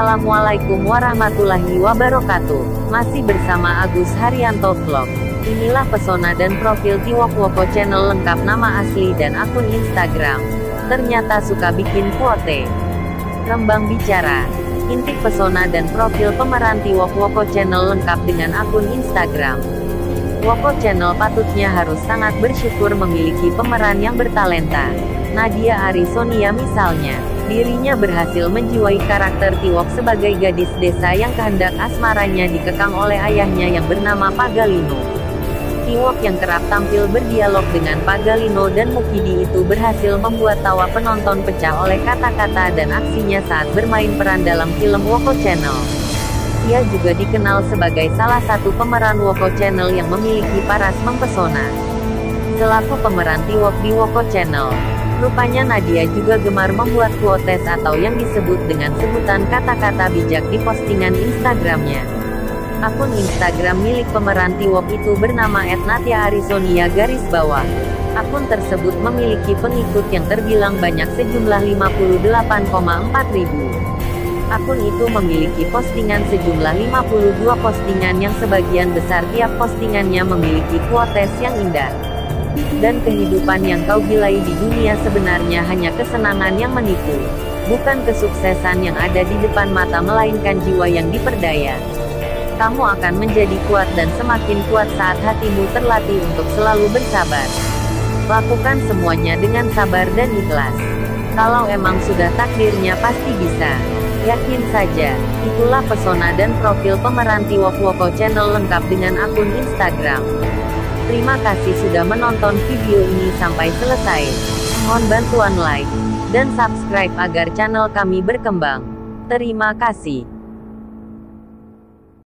Assalamualaikum warahmatullahi wabarakatuh. Masih bersama Agus Harianto Vlog. Inilah pesona dan profil Tiwok Woko Channel lengkap, nama asli dan akun Instagram. Ternyata suka bikin kuote. Rembang bicara. Intip pesona dan profil pemeran Tiwok Woko Channel lengkap dengan akun Instagram. Woko Channel patutnya harus sangat bersyukur memiliki pemeran yang bertalenta. Nadya Ari Soniya misalnya, dirinya berhasil menjiwai karakter Tiwok sebagai gadis desa yang kehendak asmaranya dikekang oleh ayahnya yang bernama Pak Galino. Tiwok yang kerap tampil berdialog dengan Pak Galino dan Mukidi itu berhasil membuat tawa penonton pecah oleh kata-kata dan aksinya saat bermain peran dalam film Woko Channel. Ia juga dikenal sebagai salah satu pemeran Woko Channel yang memiliki paras mempesona. Selaku pemeran Tiwok di Woko Channel, rupanya Nadya juga gemar membuat quotes atau yang disebut dengan sebutan kata-kata bijak di postingan Instagramnya. Akun Instagram milik pemeran Tiwok itu bernama @nadyaarisonia_. Akun tersebut memiliki pengikut yang terbilang banyak sejumlah 58,4 ribu. Akun itu memiliki postingan sejumlah 52 postingan yang sebagian besar tiap postingannya memiliki quotes yang indah. Dan kehidupan yang kau gilai di dunia sebenarnya hanya kesenangan yang menipu. Bukan kesuksesan yang ada di depan mata, melainkan jiwa yang diperdaya. Kamu akan menjadi kuat dan semakin kuat saat hatimu terlatih untuk selalu bersabar. Lakukan semuanya dengan sabar dan ikhlas. Kalau emang sudah takdirnya pasti bisa. Yakin saja. Itulah pesona dan profil pemeran Tiwok Woko Channel lengkap dengan akun Instagram. Terima kasih sudah menonton video ini sampai selesai. Mohon bantuan like dan subscribe agar channel kami berkembang. Terima kasih.